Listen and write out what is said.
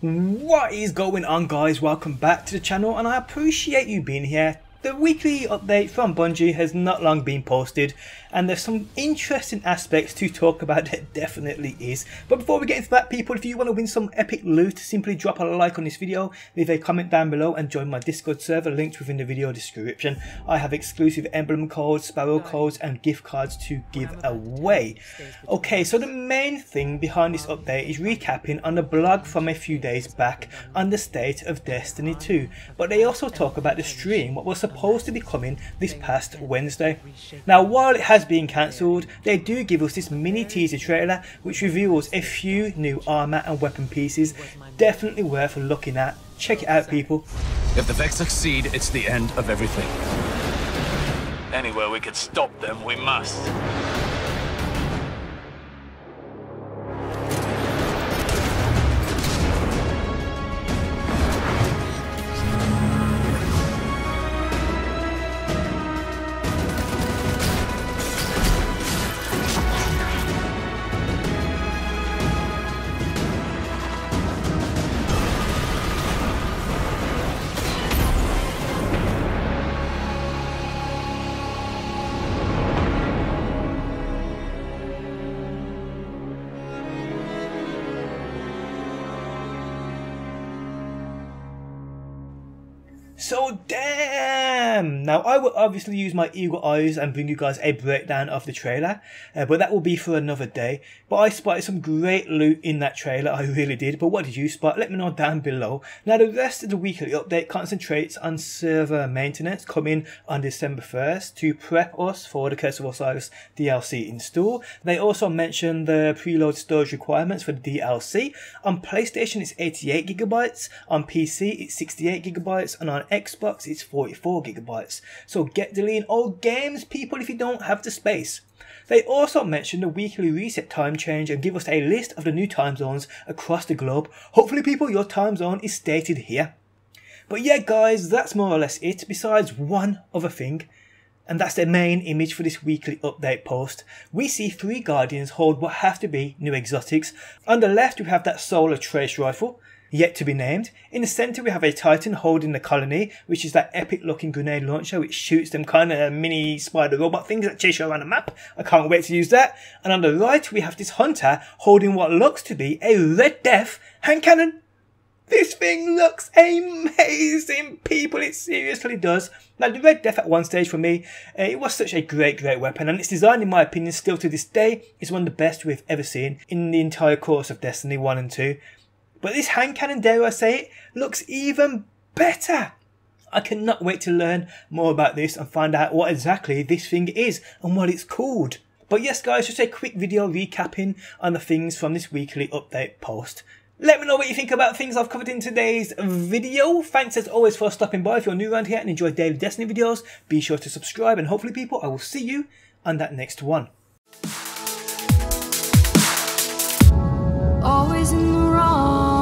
What is going on, guys? Welcome back to the channel, and I appreciate you being here. The weekly update from Bungie has not long been posted, and there's some interesting aspects to talk about. There definitely is. But before we get into that, people, if you want to win some epic loot, simply drop a like on this video, leave a comment down below, and join my Discord server linked within the video description. I have exclusive emblem codes, sparrow codes, and gift cards to give away. Okay, so the main thing behind this update is recapping on the blog from a few days back on the state of Destiny 2, but they also talk about the stream, what was supposed to be coming this past Wednesday. Now, while it has been cancelled, they do give us this mini teaser trailer which reveals a few new armor and weapon pieces, definitely worth looking at. Check it out, people. If the Vex succeed, it's the end of everything. Anywhere we could stop them, we must. So damn! Now, I will obviously use my eagle eyes and bring you guys a breakdown of the trailer, but that will be for another day. But I spotted some great loot in that trailer, I really did. But what did you spot? Let me know down below. Now, the rest of the weekly update concentrates on server maintenance coming on December 1st to prep us for the Curse of Osiris DLC install. They also mention the preload storage requirements for the DLC. On PlayStation it's 88 GB, on PC it's 68 GB, and on Xbox it's 44 GB. So get deleting old games, people, if you don't have the space. They also mentioned the weekly reset time change and give us a list of the new time zones across the globe. Hopefully, people, your time zone is stated here. But yeah, guys, that's more or less it, besides one other thing. And that's the main image for this weekly update post. We see three guardians hold what have to be new exotics. On the left we have that Solar Trace Rifle, yet to be named. In the centre we have a Titan holding the Colony, which is that epic looking grenade launcher which shoots them kind of mini spider robot things that chase you around the map. I can't wait to use that. And on the right we have this hunter holding what looks to be a Red Death hand cannon. This thing looks amazing, people, it seriously does. Now, the Red Death at one stage for me, it was such a great weapon, and its design, in my opinion, still to this day is one of the best we've ever seen in the entire course of Destiny 1 and 2. But this hand cannon, dare I say it, looks even better. I cannot wait to learn more about this and find out what exactly this thing is and what it's called. But yes, guys, just a quick video recapping on the things from this weekly update post. Let me know what you think about things I've covered in today's video. Thanks as always for stopping by. If you're new around here and enjoy daily Destiny videos, be sure to subscribe, and hopefully, people, I will see you on that next one. Always in the wrong.